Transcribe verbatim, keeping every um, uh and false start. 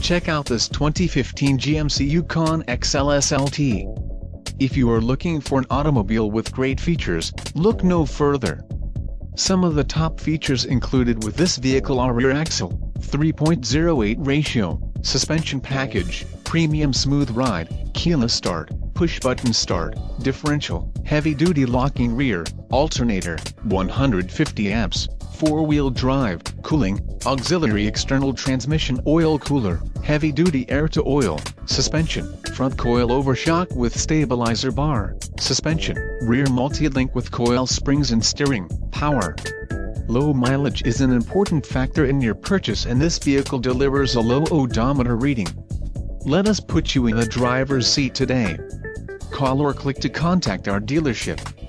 Check out this twenty fifteen G M C Yukon X L S L T. If you are looking for an automobile with great features, look no further. Some of the top features included with this vehicle are rear axle, three point oh eight ratio, suspension package, premium smooth ride, keyless start, push-button start, differential, heavy-duty locking rear, alternator, one hundred fifty amps, four-wheel drive, cooling, auxiliary external transmission oil cooler, heavy-duty air-to-oil, suspension, front coil-over shock with stabilizer bar, suspension, rear multi-link with coil springs and steering, power. Low mileage is an important factor in your purchase, and this vehicle delivers a low odometer reading. Let us put you in the driver's seat today. Call or click to contact our dealership.